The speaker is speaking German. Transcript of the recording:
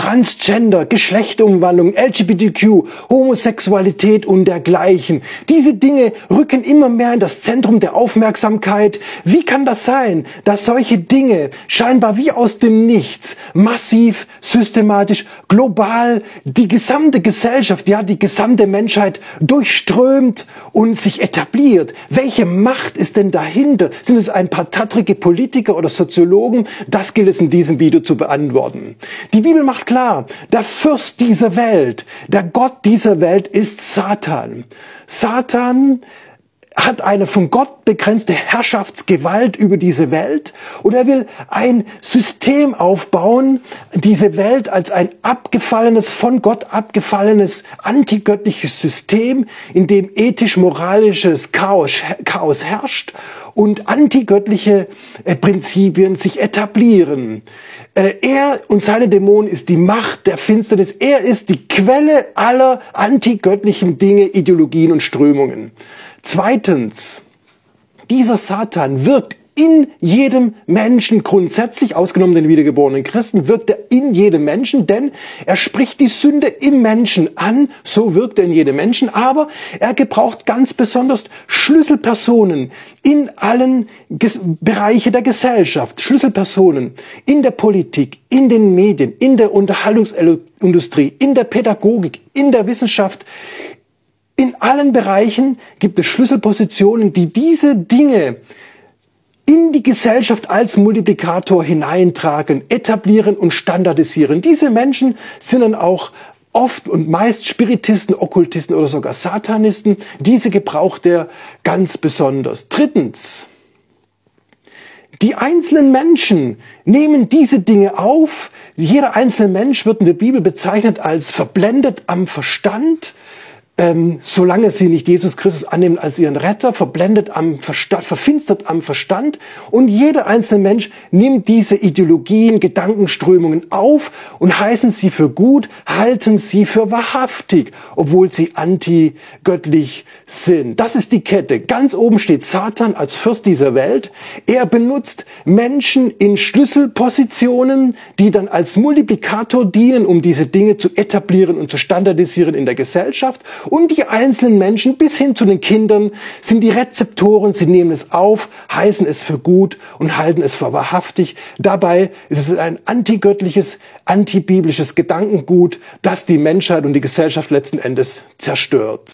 Transgender, Geschlechterumwandlung, LGBTQ, Homosexualität und dergleichen. Diese Dinge rücken immer mehr in das Zentrum der Aufmerksamkeit. Wie kann das sein, dass solche Dinge scheinbar wie aus dem Nichts massiv, systematisch, global die gesamte Gesellschaft, ja die gesamte Menschheit durchströmt und sich etabliert? Welche Macht ist denn dahinter? Sind es ein paar tattrige Politiker oder Soziologen? Das gilt es in diesem Video zu beantworten. Die Bibel macht klar, der Fürst dieser Welt, der Gott dieser Welt ist Satan. Satan hat eine von Gott begrenzte Herrschaftsgewalt über diese Welt und er will ein System aufbauen, diese Welt als ein abgefallenes, von Gott abgefallenes, antigöttliches System, in dem ethisch-moralisches Chaos herrscht und antigöttliche Prinzipien sich etablieren. Er und seine Dämonen ist die Macht der Finsternis. Er ist die Quelle aller antigöttlichen Dinge, Ideologien und Strömungen. Zweitens, dieser Satan wirkt in jedem Menschen grundsätzlich, ausgenommen den wiedergeborenen Christen, wirkt er in jedem Menschen, denn er spricht die Sünde im Menschen an, so wirkt er in jedem Menschen, aber er gebraucht ganz besonders Schlüsselpersonen in allen Bereichen der Gesellschaft, Schlüsselpersonen in der Politik, in den Medien, in der Unterhaltungsindustrie, in der Pädagogik, in der Wissenschaft. In allen Bereichen gibt es Schlüsselpositionen, die diese Dinge in die Gesellschaft als Multiplikator hineintragen, etablieren und standardisieren. Diese Menschen sind dann auch oft und meist Spiritisten, Okkultisten oder sogar Satanisten. Diese gebraucht er ganz besonders. Drittens, die einzelnen Menschen nehmen diese Dinge auf. Jeder einzelne Mensch wird in der Bibel bezeichnet als verblendet am Verstand. Solange sie nicht Jesus Christus annehmen als ihren Retter, verblendet am Verstand, verfinstert am Verstand. Und jeder einzelne Mensch nimmt diese Ideologien, Gedankenströmungen auf und heißen sie für gut, halten sie für wahrhaftig, obwohl sie antigöttlich sind. Das ist die Kette. Ganz oben steht Satan als Fürst dieser Welt. Er benutzt Menschen in Schlüsselpositionen, die dann als Multiplikator dienen, um diese Dinge zu etablieren und zu standardisieren in der Gesellschaft. Und die einzelnen Menschen bis hin zu den Kindern sind die Rezeptoren, sie nehmen es auf, heißen es für gut und halten es für wahrhaftig. Dabei ist es ein antigöttliches, antibiblisches Gedankengut, das die Menschheit und die Gesellschaft letzten Endes zerstört.